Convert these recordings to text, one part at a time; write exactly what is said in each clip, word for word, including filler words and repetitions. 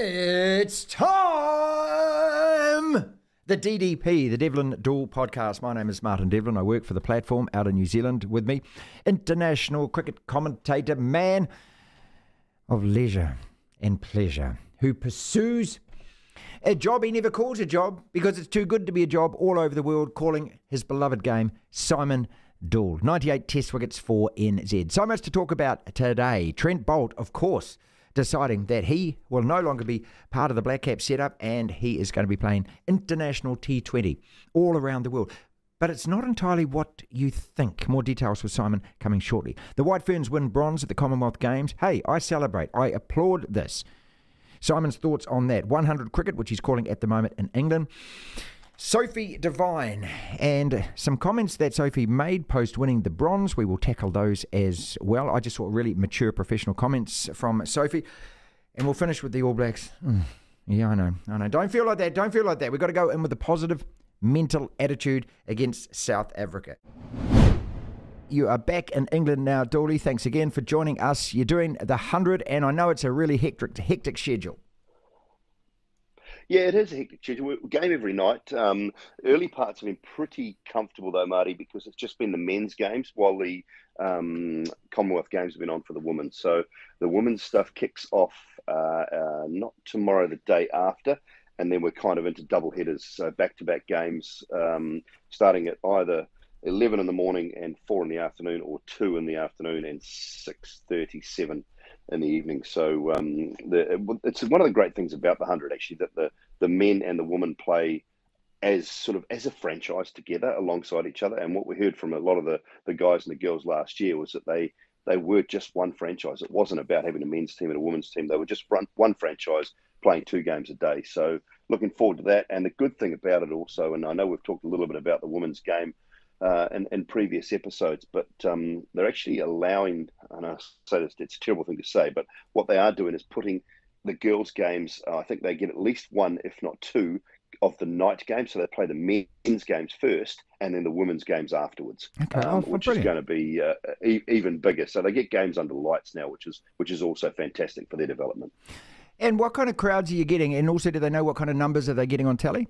It's time! The D D P, the Devlin Doull Podcast. My name is Martin Devlin. I work for the platform out of New Zealand. With me, international cricket commentator, man of leisure and pleasure, who pursues a job he never calls a job because it's too good to be a job, all over the world, calling his beloved game, Simon Doull. ninety-eight test wickets for N Z. So much to talk about today. Trent Boult, of course, deciding that he will no longer be part of the Black Caps setup and he is going to be playing international T twenty all around the world. But it's not entirely what you think. More details with Simon coming shortly. The White Ferns win bronze at the Commonwealth Games. Hey, I celebrate. I applaud this. Simon's thoughts on that. one hundred cricket, which he's calling at the moment in England. Sophie Devine and some comments that Sophie made post winning the bronze. We will tackle those as well. I just saw really mature professional comments from Sophie. And we'll finish with the All Blacks. Mm, yeah, I know. I know. Don't feel like that. Don't feel like that. We've got to go in with a positive mental attitude against South Africa. You are back in England now, Doull. Thanks again for joining us. You're doing the hundred, and I know it's a really hectic, hectic schedule. Yeah, it is a hectic schedule. Game every night. Um, early parts have been pretty comfortable though, Marty, because it's just been the men's games while the um, Commonwealth Games have been on for the women. So the women's stuff kicks off uh, uh, not tomorrow, the day after, and then we're kind of into double headers, so back-to-back games, um, starting at either eleven in the morning and four in the afternoon, or two in the afternoon and six thirty-seven in the evening. So um, the, it's one of the great things about the hundred, actually, that the the men and the women play as sort of as a franchise together alongside each other. And what we heard from a lot of the the guys and the girls last year was that they they were just one franchise. It wasn't about having a men's team and a women's team. They were just run, one franchise playing two games a day. So looking forward to that. And the good thing about it also, and I know we've talked a little bit about the women's game Uh, in, in previous episodes, but um, they're actually allowing, and I say this, it's a terrible thing to say, but what they are doing is putting the girls' games, uh, I think they get at least one, if not two, of the night games. So they play the men's games first and then the women's games afterwards, okay. um, oh, which brilliant. Is going to be uh, e even bigger. So they get games under lights now, which is, which is also fantastic for their development. And what kind of crowds are you getting? And also, do they know what kind of numbers are they getting on telly?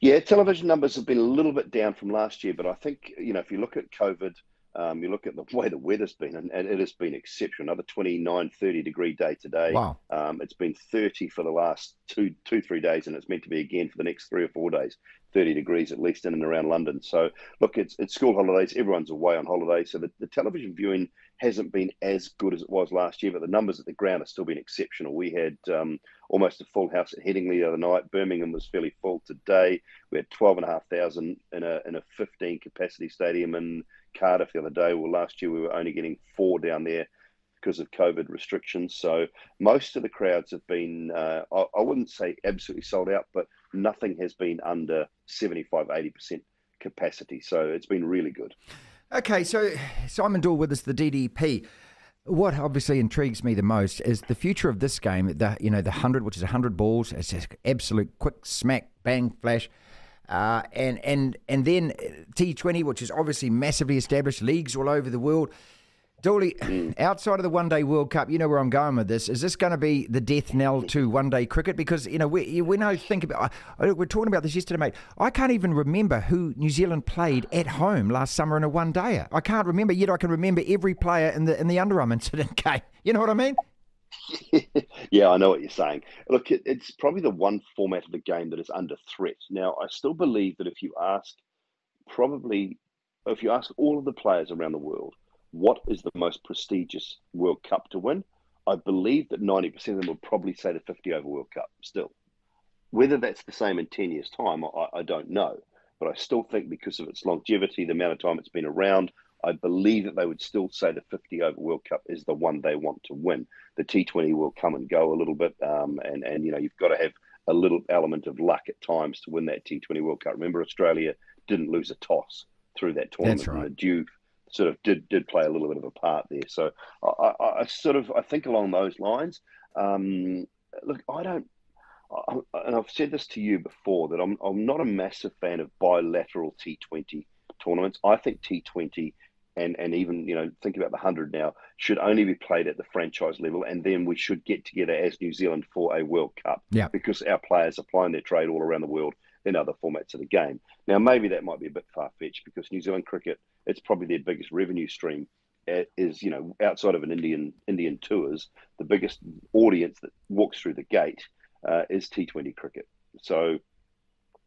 Yeah, television numbers have been a little bit down from last year, but I think, you know, if you look at COVID, um, you look at the way the weather's been, and, and it has been exceptional. Another twenty-nine, thirty degree day today. Wow. Um, it's been thirty for the last two, two, three days, and it's meant to be again for the next three or four days, thirty degrees at least in and around London. So, look, it's, it's school holidays. Everyone's away on holiday, so the, the television viewing hasn't been as good as it was last year, but the numbers at the ground have still been exceptional. We had um, almost a full house at Headingley the other night. Birmingham was fairly full today. We had twelve and a half thousand in a in a fifteen capacity stadium in Cardiff the other day. Well, last year we were only getting four down there because of COVID restrictions. So most of the crowds have been, uh, I, I wouldn't say absolutely sold out, but nothing has been under seventy-five, eighty percent capacity. So it's been really good. Okay, so Simon Doull with us, the D D P. What obviously intrigues me the most is the future of this game. The you know the hundred, which is a hundred balls, it's just absolute quick smack, bang, flash, uh, and and and then T twenty, which is obviously massively established leagues all over the world. Doull, outside of the One Day World Cup, you know where I'm going with this. Is this going to be the death knell to One Day cricket? Because you know we we now think about we're talking about this yesterday, mate. I can't even remember who New Zealand played at home last summer in a One Dayer. I can't remember, yet I can remember every player in the in the underarm incident game. You know what I mean? Yeah, I know what you're saying. Look, it, it's probably the one format of the game that is under threat now. I still believe that if you ask, probably if you ask all of the players around the world, what is the most prestigious World Cup to win? I believe that ninety percent of them would probably say the fifty over World Cup still. Whether that's the same in ten years' time, I, I don't know. But I still think because of its longevity, the amount of time it's been around, I believe that they would still say the fifty over World Cup is the one they want to win. The T twenty will come and go a little bit. Um, and, and, you know, you've got to have a little element of luck at times to win that T twenty World Cup. Remember, Australia didn't lose a toss through that tournament. That's right. And the Duke sort of did did play a little bit of a part there. So I, I, I sort of, I think along those lines, um, look, I don't, I, and I've said this to you before, that I'm, I'm not a massive fan of bilateral T twenty tournaments. I think T twenty and and even, you know, think about the hundred now, should only be played at the franchise level, and then we should get together as New Zealand for a World Cup, yeah. because our players are playing their trade all around the world in other formats of the game. Now, maybe that might be a bit far-fetched because New Zealand cricket, it's probably their biggest revenue stream, is, you know, outside of an Indian Indian tours, the biggest audience that walks through the gate uh, is T twenty cricket. So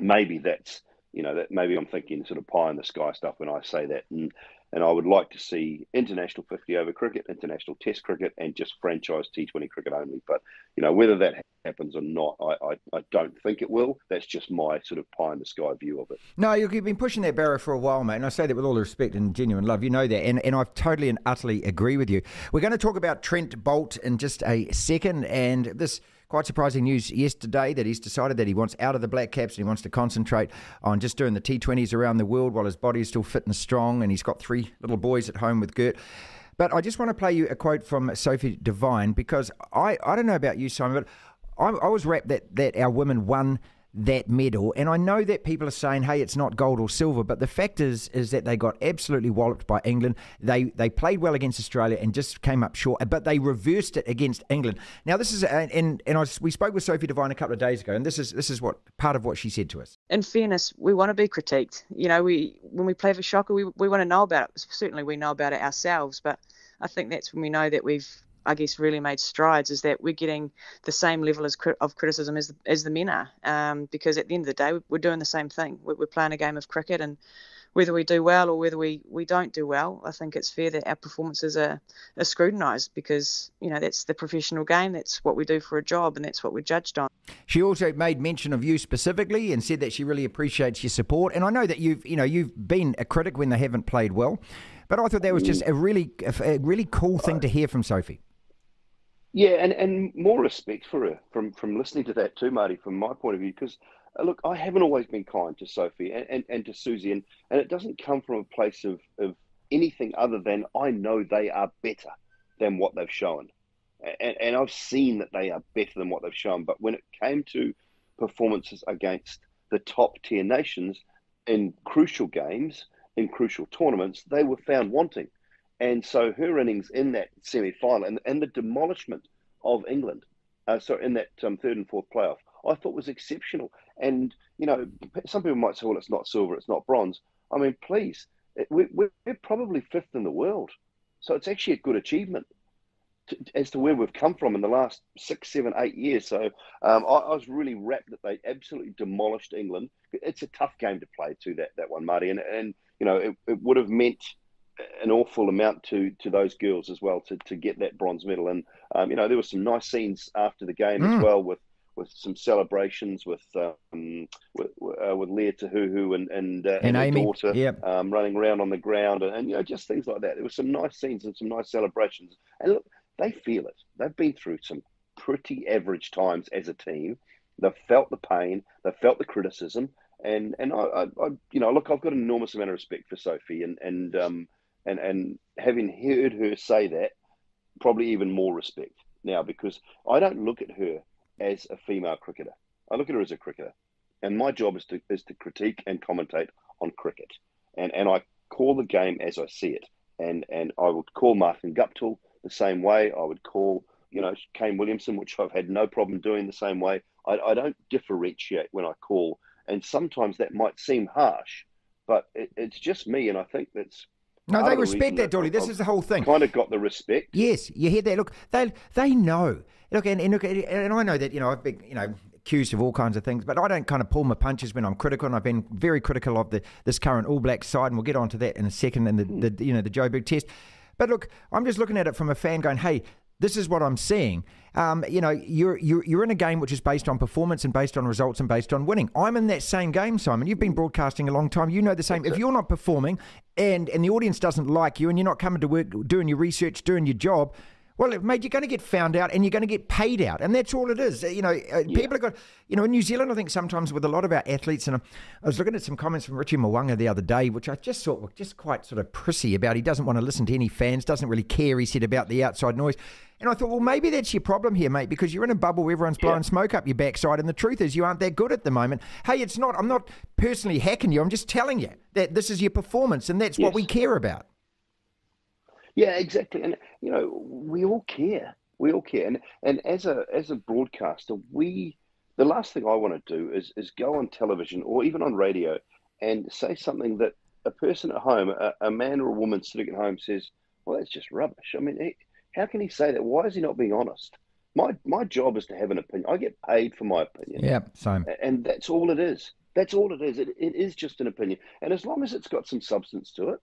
maybe that's, you know, that maybe I'm thinking sort of pie in the sky stuff when I say that. And and I would like to see international fifty over cricket, international test cricket, and just franchise T twenty cricket only. But, you know, whether that happens or not, I, I, I don't think it will. That's just my sort of pie in the sky view of it. No, you've been pushing that barrier for a while, mate, and I say that with all the respect and genuine love. You know that, and, and I totally and utterly agree with you. We're going to talk about Trent Boult in just a second, and this... quite surprising news yesterday that he's decided that he wants out of the Black Caps and he wants to concentrate on just doing the T twenties around the world while his body is still fit and strong, and he's got three little boys at home with Gert. But I just want to play you a quote from Sophie Devine, because I, I don't know about you, Simon, but I, I was rapt that, that our women won that medal, and I know that people are saying, hey, it's not gold or silver, but the fact is is that they got absolutely walloped by England. They they played well against Australia and just came up short, but they reversed it against England. Now this is, and and I, we spoke with Sophie Devine a couple of days ago, and this is this is what part of what she said to us. In fairness, we want to be critiqued. You know, we when we play for Shocker, we we want to know about it. Certainly, we know about it ourselves, but I think that's when we know that we've, I guess, really made strides, is that we're getting the same level as, of criticism as the, as the men are, um, because at the end of the day, we're doing the same thing. We're playing a game of cricket, and whether we do well or whether we, we don't do well, I think it's fair that our performances are, are scrutinised, because, you know, that's the professional game, that's what we do for a job, and that's what we're judged on. She also made mention of you specifically and said that she really appreciates your support, and I know that you've, you know, you've been a critic when they haven't played well, but I thought that was just a really, a really cool thing to hear from Sophie. Yeah, and, and more respect for her from, from listening to that too, Marty, from my point of view, because, uh, look, I haven't always been kind to Sophie and, and, and to Susie, and, and it doesn't come from a place of, of anything other than I know they are better than what they've shown. And, and I've seen that they are better than what they've shown, but when it came to performances against the top tier nations in crucial games, in crucial tournaments, they were found wanting. And so her innings in that semi-final and, and the demolishment of England, uh, so in that um, third and fourth playoff, I thought was exceptional. And, you know, some people might say, well, it's not silver, it's not bronze. I mean, please, it, we, we're probably fifth in the world. So it's actually a good achievement to, as to where we've come from in the last six, seven, eight years. So um, I, I was really rapt that they absolutely demolished England. It's a tough game to play too, that, that one, Marty. And, and you know, it, it would have meant an awful amount to to those girls as well to to get that bronze medal. And um, you know, there were some nice scenes after the game mm. as well, with with some celebrations with um, with, uh, with Leah Tahuhu and and, uh, and, and her daughter yep. um, running around on the ground, and, and you know, just things like that. There were some nice scenes and some nice celebrations. And look, they feel it. They've been through some pretty average times as a team. They've felt the pain. They've felt the criticism. And and I, I, I you know, look, I've got an enormous amount of respect for Sophie, and and um. And, and having heard her say that, probably even more respect now, because I don't look at her as a female cricketer. I look at her as a cricketer. And my job is to is to critique and commentate on cricket. And and I call the game as I see it. And and I would call Martin Guptill the same way. I would call, you know, Kane Williamson, which I've had no problem doing the same way. I, I don't differentiate when I call. And sometimes that might seem harsh, but it, it's just me. And I think that's... No, they respect that, Doull. This is the whole thing. Kind of got the respect. Yes, you hear that. Look, they they know. Look, and and, look, and I know that, you know, I've been, you know, accused of all kinds of things, but I don't kind of pull my punches when I'm critical, and I've been very critical of the this current All Blacks side, and we'll get onto that in a second, and the, mm. the you know the Joburg test. But look, I'm just looking at it from a fan going, hey, this is what I'm seeing. Um, you know, you're, you're you're in a game which is based on performance and based on results and based on winning. I'm in that same game, Simon. You've been broadcasting a long time. You know the same. That's if it. You're not performing and, and the audience doesn't like you and you're not coming to work, doing your research, doing your job, well, mate, you're going to get found out and you're going to get paid out. And that's all it is. You know, yeah. people have got, you know, in New Zealand, I think sometimes with a lot of our athletes, and I was looking at some comments from Richie Mo'unga the other day, which I just thought were just quite sort of prissy about. He doesn't want to listen to any fans, doesn't really care, he said, about the outside noise. And I thought, well, maybe that's your problem here, mate, because you're in a bubble where everyone's blowing yeah. smoke up your backside, and the truth is you aren't that good at the moment. Hey, it's not, I'm not personally hacking you. I'm just telling you that this is your performance, and that's yes. what we care about. Yeah, exactly. And, you know, we all care. We all care. And and as a as a broadcaster, we the last thing I want to do is is go on television or even on radio and say something that a person at home, a, a man or a woman sitting at home says, well, that's just rubbish. I mean, he, how can he say that? Why is he not being honest? My my job is to have an opinion. I get paid for my opinion. Yeah, same. And that's all it is. That's all it is. It, it is just an opinion. And as long as it's got some substance to it,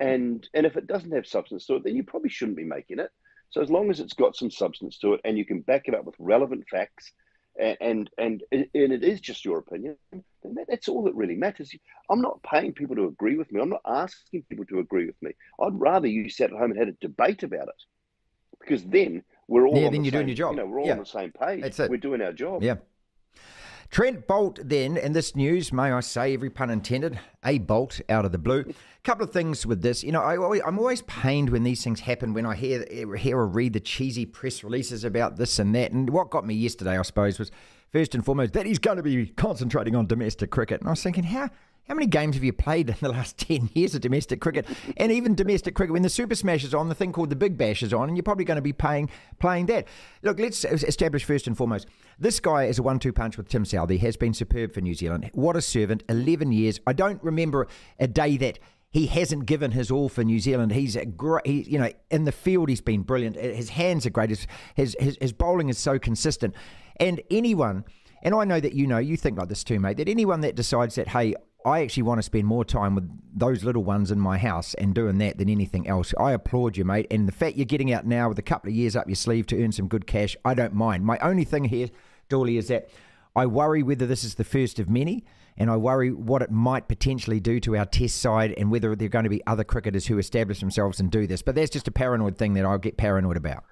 and and if it doesn't have substance to it, then you probably shouldn't be making it. So as long as it's got some substance to it and you can back it up with relevant facts and and, and, and it is just your opinion, then that, that's all that really matters. I'm not paying people to agree with me. I'm not asking people to agree with me. I'd rather you sat at home and had a debate about it, because then we're all, yeah, on, then the you're same, doing your job. You know, we're all yeah. on the same page. That's it. We're doing our job. Yeah. Trent Boult then, and this news, may I say, every pun intended, a bolt out of the blue. A couple of things with this. You know, I, I'm always pained when these things happen, when I hear, hear or read the cheesy press releases about this and that. And what got me yesterday, I suppose, was first and foremost that he's going to be concentrating on domestic cricket. And I was thinking, how... How many games have you played in the last ten years of domestic cricket? And even domestic cricket, when the Super Smash is on, the thing called the Big Bash is on, and you're probably going to be paying, playing that. Look, let's establish first and foremost, this guy is a one two punch with Tim Southee. He has been superb for New Zealand. What a servant, eleven years. I don't remember a day that he hasn't given his all for New Zealand. He's a great, he, you know, in the field he's been brilliant. His hands are great. His, his, his, his bowling is so consistent. And anyone, and I know that you know, you think like this too, mate, that anyone that decides that, hey, I actually want to spend more time with those little ones in my house and doing that than anything else, I applaud you, mate. And the fact you're getting out now with a couple of years up your sleeve to earn some good cash, I don't mind. My only thing here, Doull, is that I worry whether this is the first of many, and I worry what it might potentially do to our test side and whether there are going to be other cricketers who establish themselves and do this. But that's just a paranoid thing that I'll get paranoid about.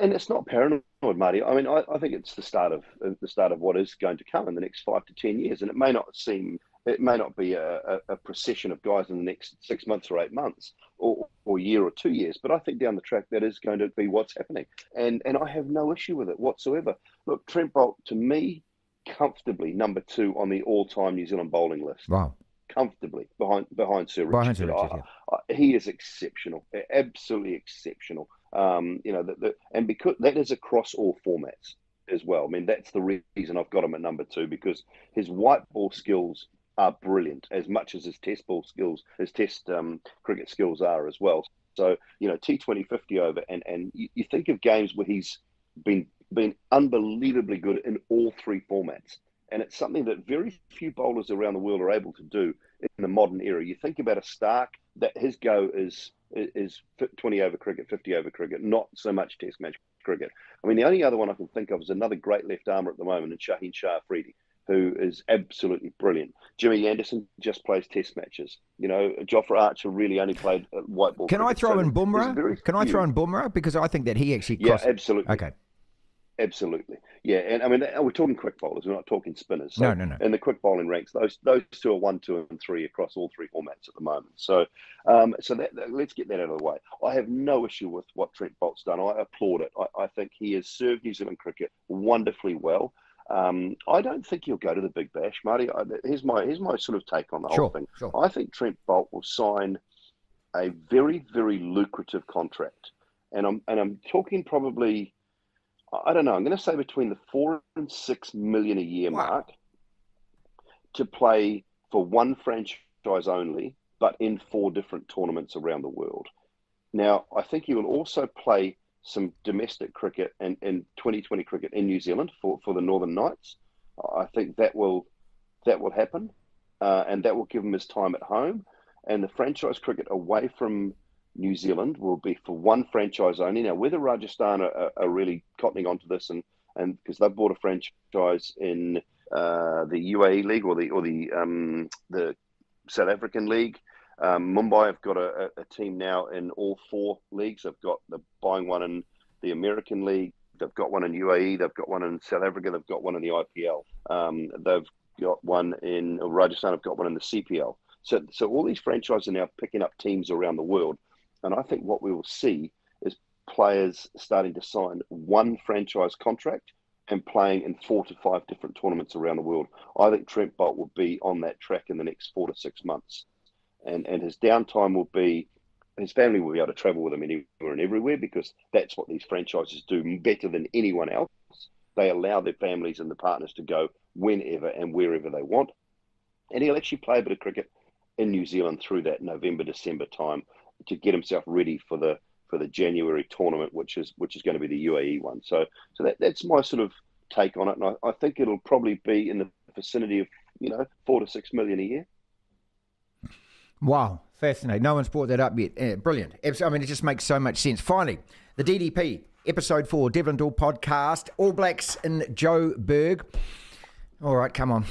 And it's not paranoid, Marty. I mean, I, I think it's the start of the start of what is going to come in the next five to ten years. And it may not seem, it may not be a, a, a procession of guys in the next six months or eight months or or year or two years. But I think down the track that is going to be what's happening. And and I have no issue with it whatsoever. Look, Trent Boult, to me, comfortably number two on the all-time New Zealand bowling list. Wow. Comfortably behind behind Sir Richard. Behind Sir Richard, I, yeah. I, he is exceptional, absolutely exceptional. Um, you know, the, the, and because that is across all formats as well. I mean, that's the reason I've got him at number two, because his white ball skills are brilliant as much as his test ball skills, his test um, cricket skills are as well. So, you know, T twenty fifty over, and, and you, you think of games where he's been, been unbelievably good in all three formats. And it's something that very few bowlers around the world are able to do in the modern era. You think about a Stark, that his go is is twenty over cricket, fifty over cricket, not so much test match cricket. I mean, the only other one I can think of is another great left armour at the moment in Shaheen Shah Afridi, who is absolutely brilliant. Jimmy Anderson just plays test matches. You know, Jofra Archer really only played white ball. Can cricket. I throw so in Bumrah? Can I throw in Bumrah? Because I think that he actually crossed. Yeah, absolutely. Okay. Absolutely. Yeah. And I mean, we're talking quick bowlers. We're not talking spinners. So no, no, no. In the quick bowling ranks, those those two are one, two, and three across all three formats at the moment. So um, so that, that, let's get that out of the way. I have no issue with what Trent Boult's done. I applaud it. I, I think he has served New Zealand cricket wonderfully well. Um, I don't think he'll go to the Big Bash, Marty. I, here's, my, here's my sort of take on the sure, whole thing. Sure. I think Trent Boult will sign a very, very lucrative contract. And I'm And I'm talking probably... I don't know. I'm going to say between the four and six million a year wow. mark to play for one franchise only, but in four different tournaments around the world. Now, I think he will also play some domestic cricket and, and T twenty cricket in New Zealand for, for the Northern Knights. I think that will that will happen, uh, and that will give him his time at home. And the franchise cricket away from New Zealand will be for one franchise only. Now, whether Rajasthan are, are really cottoning onto this, and and because they've bought a franchise in uh, the U A E League or the or the um, the South African League, um, Mumbai have got a, a team now in all four leagues. They've got the buying one in the American League. They've got one in U A E. They've got one in South Africa. They've got one in the I P L. Um, they've got one in or Rajasthan. Have got one in the C P L. So so all these franchises are now picking up teams around the world. And I think what we will see is players starting to sign one franchise contract and playing in four to five different tournaments around the world. I think Trent Boult will be on that track in the next four to six months. And and his downtime will be his family will be able to travel with him anywhere and everywhere, because that's what these franchises do better than anyone else. They allow their families and the partners to go whenever and wherever they want. And he'll actually play a bit of cricket in New Zealand through that November, December time to get himself ready for the for the January tournament, which is which is going to be the U A E one. So so that, that's my sort of take on it. And I, I think it'll probably be in the vicinity of, you know, four to six million a year. Wow. Fascinating. No one's brought that up yet. Yeah, brilliant. I mean, it just makes so much sense. Finally, the D D P, episode four, Devlin Doull Podcast, All Blacks in Joburg. All right, come on.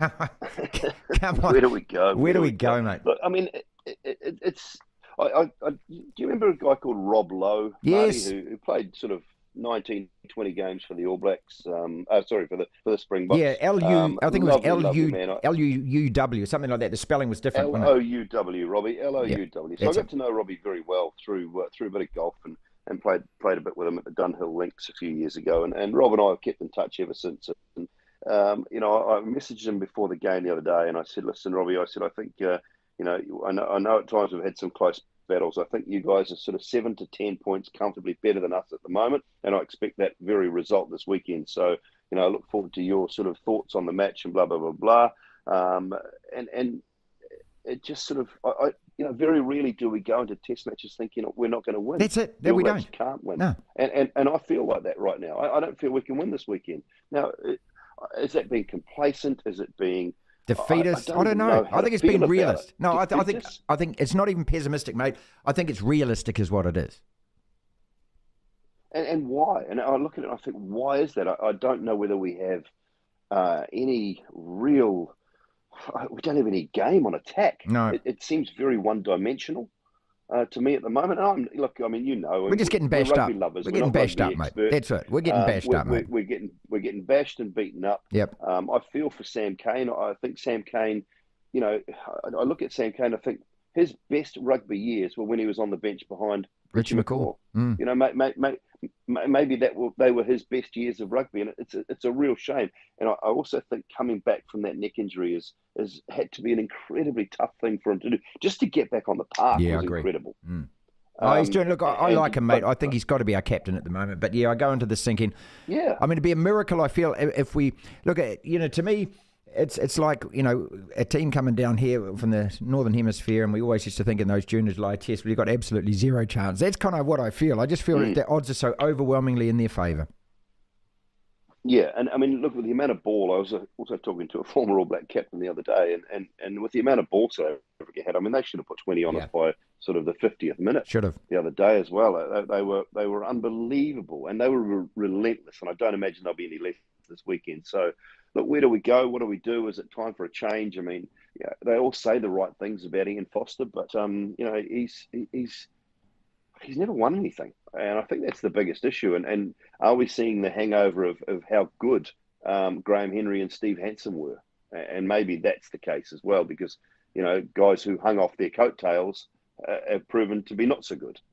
Come on. Where do we go? Where, Where do we, we go, go, mate? Look, I mean, it, it, it's... I, I, I, do you remember a guy called Rob Louw? Yes. Marty, who, who played sort of nineteen, twenty games for the All Blacks. Um, oh, sorry, for the for the Springboks. Yeah, L U. Um, I think it was L U L U U W, something like that. The spelling was different. L O U W, Robbie. L O U W. So I got to know Robbie very well through uh, through a bit of golf, and and played played a bit with him at the Dunhill Links a few years ago. And and Rob and I have kept in touch ever since. And um, you know, I messaged him before the game the other day, and I said, "Listen, Robbie," I said, "I think uh, you know, I know I know at times we've had some close battles. I think you guys are sort of seven to ten points comfortably better than us at the moment, and I expect that very result this weekend. So, you know, I look forward to your sort of thoughts on the match and blah blah blah blah." Um, and and it just sort of, I, I you know, very rarely do we go into test matches thinking we're not going to win. That's it. That we don't. Can't win. No. And and and I feel like that right now. I, I don't feel we can win this weekend. Now, is that being complacent? Is it being defeatist? I, I, don't I don't know. know I think it's been realist. It. No, I, th I think I think it's not even pessimistic, mate. I think it's realistic is what it is. And, and why? And I look at it and I think, why is that? I, I don't know whether we have uh, any real... We don't have any game on attack. No. It, it seems very one-dimensional uh, to me at the moment. And I'm, look, I mean, you know... We're just getting bashed up. Lovers. We're, we're getting bashed up, experts. mate. That's it. We're getting uh, bashed we're, up, mate. We're, we're getting... We're getting bashed and beaten up. Yep. Um, I feel for Sam Cane. I think Sam Cane, you know, I, I look at Sam Cane, I think his best rugby years were when he was on the bench behind Richie Mo'unga. Mm. You know, may, may, may, maybe that were, they were his best years of rugby, and it's a, it's a real shame. And I, I also think coming back from that neck injury has is, is had to be an incredibly tough thing for him to do. Just to get back on the park yeah, was I agree. incredible. Mm. Um, oh, he's doing. Look, I, I like him, mate. I think he's got to be our captain at the moment. But yeah, I go into this thinking, yeah, I mean, it'd be a miracle. I feel if we look at, you know, to me, it's it's like, you know, a team coming down here from the Northern Hemisphere, and we always used to think in those junior July tests we've got absolutely zero chance. That's kind of what I feel. I just feel mm. that the odds are so overwhelmingly in their favour. Yeah, and I mean, look, with the amount of ball, I was also talking to a former All Black captain the other day, and, and, and with the amount of ball South Africa had, I mean, they should have put twenty on yeah. us by sort of the fiftieth minute. Should have. The other day as well. They, they were they were unbelievable, and they were re relentless, and I don't imagine there'll be any less this weekend. So, look, where do we go? What do we do? Is it time for a change? I mean, yeah, they all say the right things about Ian Foster, but, um, you know, he's he's... he's never won anything, and I think that's the biggest issue. And and are we seeing the hangover of, of how good um, Graham Henry and Steve Hansen were? And maybe that's the case as well, because, you know, guys who hung off their coattails uh, have proven to be not so good.